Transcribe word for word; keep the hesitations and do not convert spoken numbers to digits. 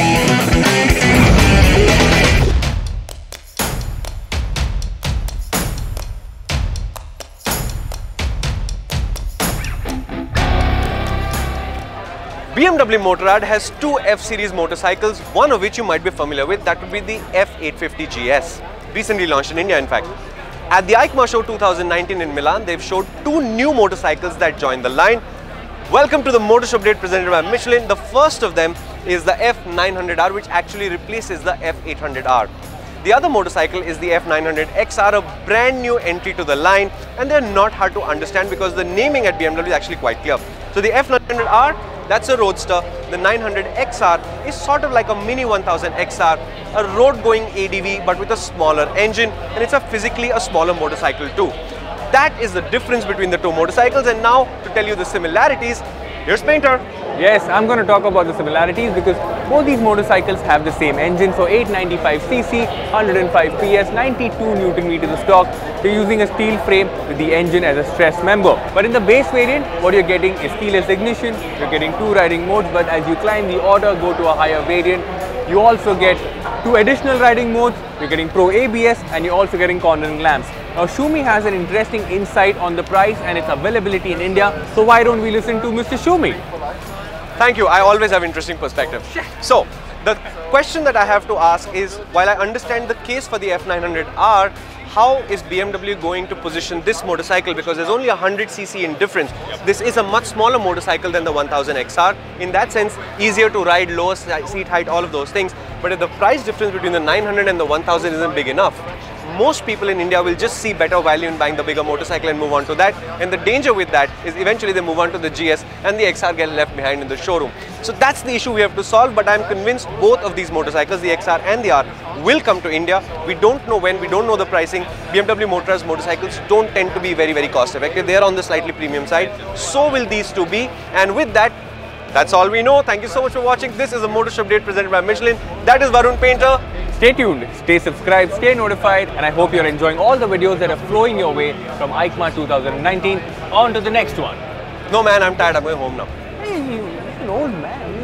B M W Motorrad has two F-series motorcycles, one of which you might be familiar with, that would be the F eight fifty G S, recently launched in India in fact. At the EICMA show two thousand nineteen in Milan, they've showed two new motorcycles that join the line. Welcome to the Motor Show Update presented by Michelin. The first of them is the F nine hundred R, which actually replaces the F eight hundred R. The other motorcycle is the F nine hundred X R, a brand new entry to the line, and they're not hard to understand because the naming at B M W is actually quite clear. So the F nine hundred R, that's a roadster. The nine hundred X R is sort of like a mini one thousand X R, a road-going A D V but with a smaller engine, and it's a physically a smaller motorcycle too. That is the difference between the two motorcycles, and now to tell you the similarities, here's Painter. Yes, I'm going to talk about the similarities because both these motorcycles have the same engine, so eight ninety-five c c, one hundred five p s, ninety-two newton meters of torque. They're using a steel frame with the engine as a stress member. But in the base variant, what you're getting is keyless ignition, you're getting two riding modes, but as you climb the order, go to a higher variant, you also get two additional riding modes, you're getting Pro A B S, and you're also getting cornering lamps. Now Shumi has an interesting insight on the price and its availability in India, so why don't we listen to Mister Shumi? Thank you, I always have interesting perspective. So, the question that I have to ask is, while I understand the case for the F nine hundred R, how is B M W going to position this motorcycle, because there's only one hundred c c in difference. This is a much smaller motorcycle than the one thousand X R, in that sense easier to ride, lower seat height, all of those things. But if the price difference between the nine hundred and the one thousand isn't big enough, most people in India will just see better value in buying the bigger motorcycle and move on to that. And the danger with that is eventually they move on to the G S and the X R get left behind in the showroom. So that's the issue we have to solve, but I'm convinced both of these motorcycles, the X R and the R, will come to India. We don't know when, we don't know the pricing. B M W Motorrad's motorcycles don't tend to be very, very cost effective. They are on the slightly premium side. So will these two be. And with that, that's all we know. Thank you so much for watching. This is a Motor Show Update presented by Michelin. That is Varun Painter. Stay tuned, stay subscribed, stay notified, and I hope you're enjoying all the videos that are flowing your way from EICMA two thousand nineteen. On to the next one. No man, I'm tired. I'm going home now. Hey, you're an old man.